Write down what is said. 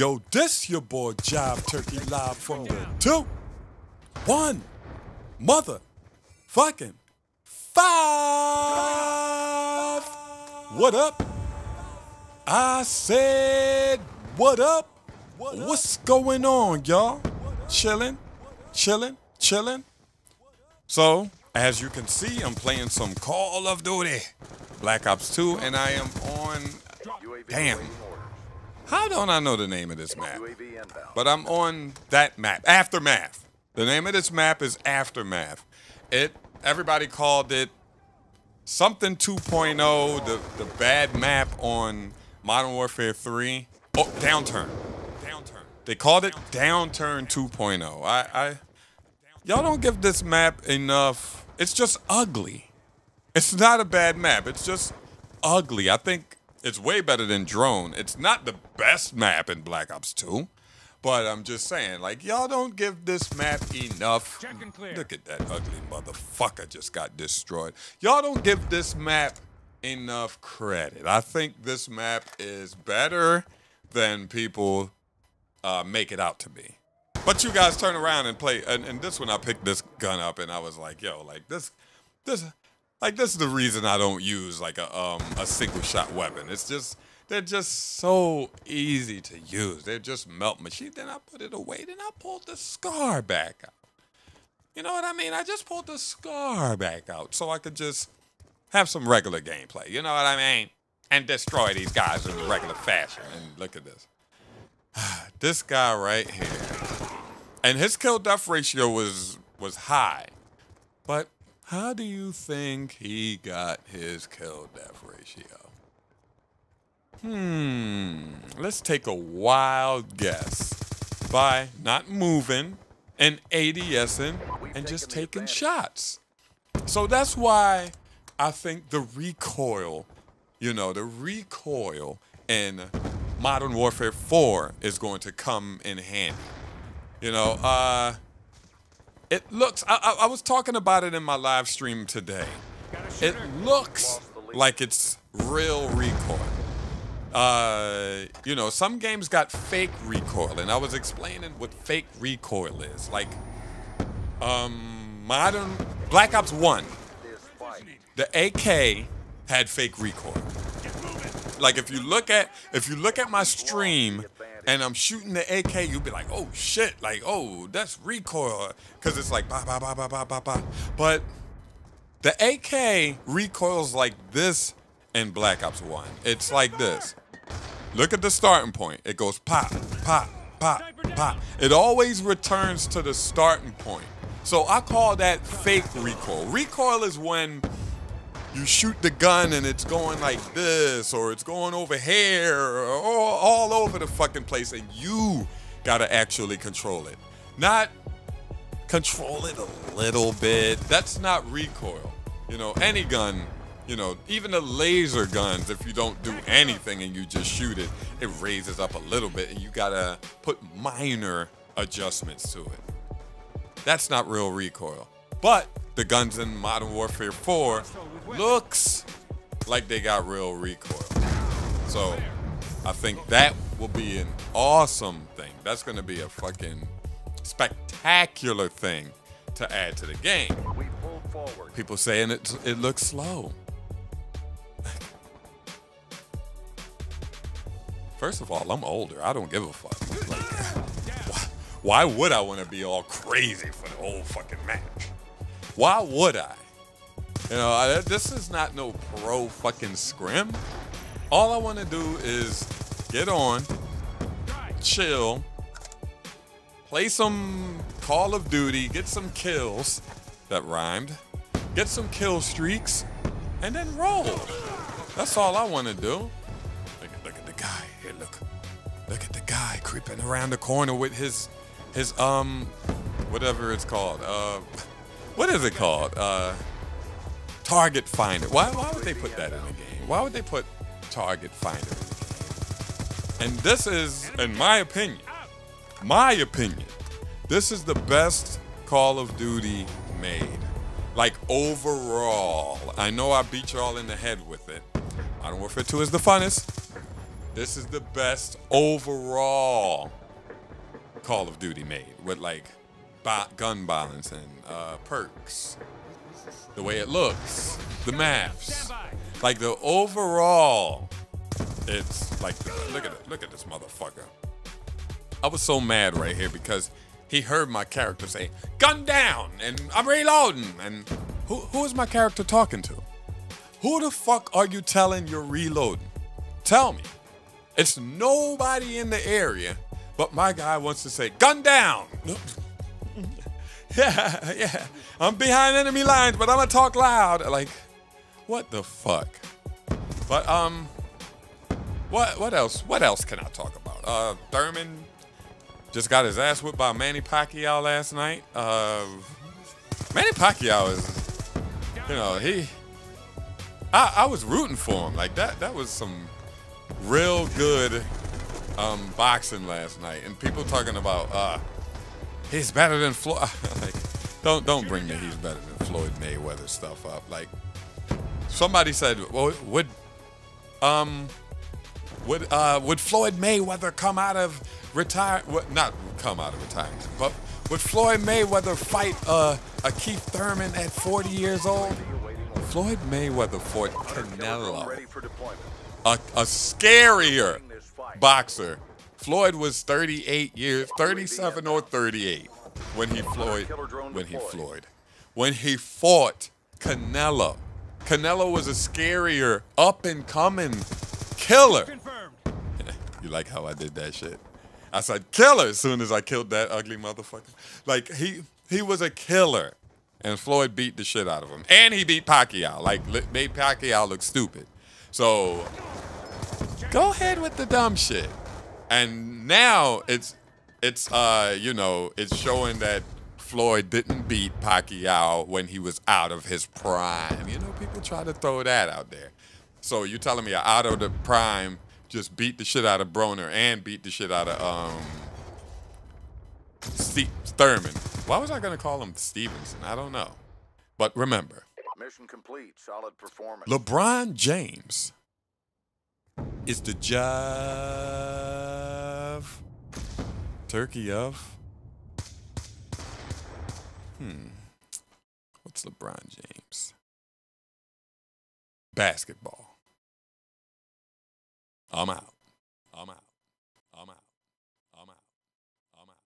Yo, this your boy Jive Turkey live from the 2-1 mother fucking 5. What up? I said what up? What's going on, y'all? Chilling. So, as you can see, I'm playing some Call of Duty Black Ops 2, and I am on. Damn. How don't I know the name of this map? But I'm on that map, Aftermath. The name of this map is Aftermath. Everybody called it something 2.0, the bad map on Modern Warfare 3. Oh, Downturn. They called it Downturn 2.0. Y'all don't give this map enough. It's just ugly. It's not a bad map. It's just ugly. I think it's way better than Drone. It's not the best map in Black Ops 2, but I'm just saying, like, y'all don't give this map enough. Look at that ugly motherfucker just got destroyed. Y'all don't give this map enough credit. I think this map is better than people make it out to be. But you guys turn around and play, and this one I picked this gun up and I was like, yo, like this. Like, this is the reason I don't use, like, a single-shot weapon. It's just, they're just so easy to use. They're just melt machine. Then I put it away. Then I pulled the scar back out. You know what I mean? I just pulled the scar back out so I could just have some regular gameplay. You know what I mean? And destroy these guys in regular fashion. And look at this. This guy right here. And his kill-death ratio was high. But how do you think he got his kill-death ratio? Let's take a wild guess. By not moving and ADSing and just taking shots. So that's why I think the recoil, you know, the recoil in Modern Warfare 4 is going to come in handy. You know, it looks, I was talking about it in my live stream today. It looks like it's real recoil. You know, some games got fake recoil, and I was explaining what fake recoil is. Like, Black Ops 1, the AK had fake recoil. Like, if you look at my stream, and I'm shooting the AK, you'll be like, oh shit, like, oh, that's recoil. Cause it's like, bah, bah, bah, bah, bah, bah, bah. But the AK recoils like this in Black Ops 1. It's like this. Look at the starting point. It goes pop, pop, pop, pop. It always returns to the starting point. So I call that fake recoil. Recoil is when you shoot the gun and it's going like this, or it's going over here, or all over the fucking place, and you gotta actually control it. Not control it a little bit. That's not recoil. You know, any gun, you know, even the laser guns, if you don't do anything and you just shoot it, it raises up a little bit, and you gotta put minor adjustments to it. That's not real recoil. But the guns in Modern Warfare 4 looks like they got real recoil. So I think that will be an awesome thing. That's going to be a fucking spectacular thing to add to the game. People saying it looks slow. First of all, I'm older. I don't give a fuck. Like, why would I want to be all crazy for the whole fucking match? Why would I? You know, this is not no pro fucking scrim. All I want to do is get on, chill, play some Call of Duty, get some kills. That rhymed. Get some kill streaks, and then roll. That's all I want to do. Look at the guy here. Look at the guy creeping around the corner with his whatever it's called. What is it called? Target Finder. Why would they put that in the game? Why would they put Target Finder in the game? And this is, in my opinion, this is the best Call of Duty made. Like, overall. I know I beat y'all in the head with it. Modern Warfare 2 is the funnest. This is the best overall Call of Duty made, with like gun balance and perks, the way it looks, the maps, like the overall. It's like the, look at this motherfucker. I was so mad right here because he heard my character say "gun down" and I'm reloading. And who is my character talking to? Who the fuck are you telling you're reloading? Tell me. It's nobody in the area, but my guy wants to say "gun down." Yeah. I'm behind enemy lines, but I'm gonna talk loud. Like, what the fuck? But what else? What else can I talk about? Thurman just got his ass whipped by Manny Pacquiao last night. Manny Pacquiao is, you know, I was rooting for him. Like that was some real good boxing last night. And people talking about he's better than Floyd. Like, don't bring me he's better than Floyd Mayweather stuff up. Like, somebody said, well, would Floyd Mayweather come out of retirement? Not come out of retirement, but would Floyd Mayweather fight a Keith Thurman at 40 years old? Floyd Mayweather fought Canelo, a scarier boxer. Floyd was 38 years, 37 or 38 when he fought Canelo. Canelo was a scarier up and coming killer. You like how I did that shit? I said killer as soon as I killed that ugly motherfucker. Like he was a killer, and Floyd beat the shit out of him, and he beat Pacquiao. Like made Pacquiao look stupid. So go ahead with the dumb shit. And now it's you know, it's showing that Floyd didn't beat Pacquiao when he was out of his prime. You know, people try to throw that out there. So you telling me out of the prime just beat the shit out of Broner and beat the shit out of Steve Thurman. Why was I gonna call him Stevenson? I don't know. But remember, mission complete, solid performance. LeBron James is the turkey of? What's LeBron James? Basketball. I'm out.